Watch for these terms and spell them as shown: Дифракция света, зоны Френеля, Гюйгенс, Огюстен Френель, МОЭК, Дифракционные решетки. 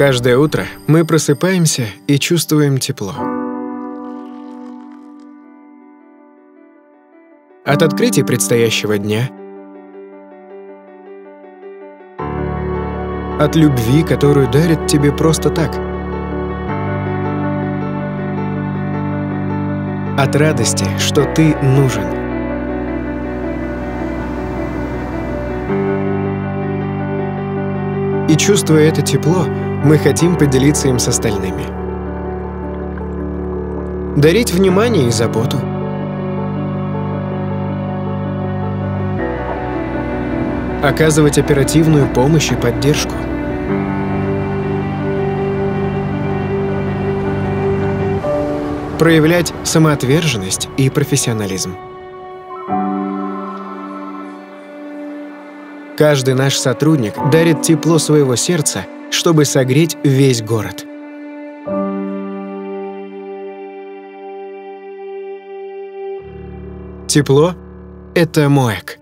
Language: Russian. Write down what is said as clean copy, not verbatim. Каждое утро мы просыпаемся и чувствуем тепло. От открытий предстоящего дня, от любви, которую дарят тебе просто так, от радости, что ты нужен. И чувствуя это тепло, мы хотим поделиться им с остальными. Дарить внимание и заботу. Оказывать оперативную помощь и поддержку. Проявлять самоотверженность и профессионализм. Каждый наш сотрудник дарит тепло своего сердца, чтобы согреть весь город. Тепло — это МОЭК.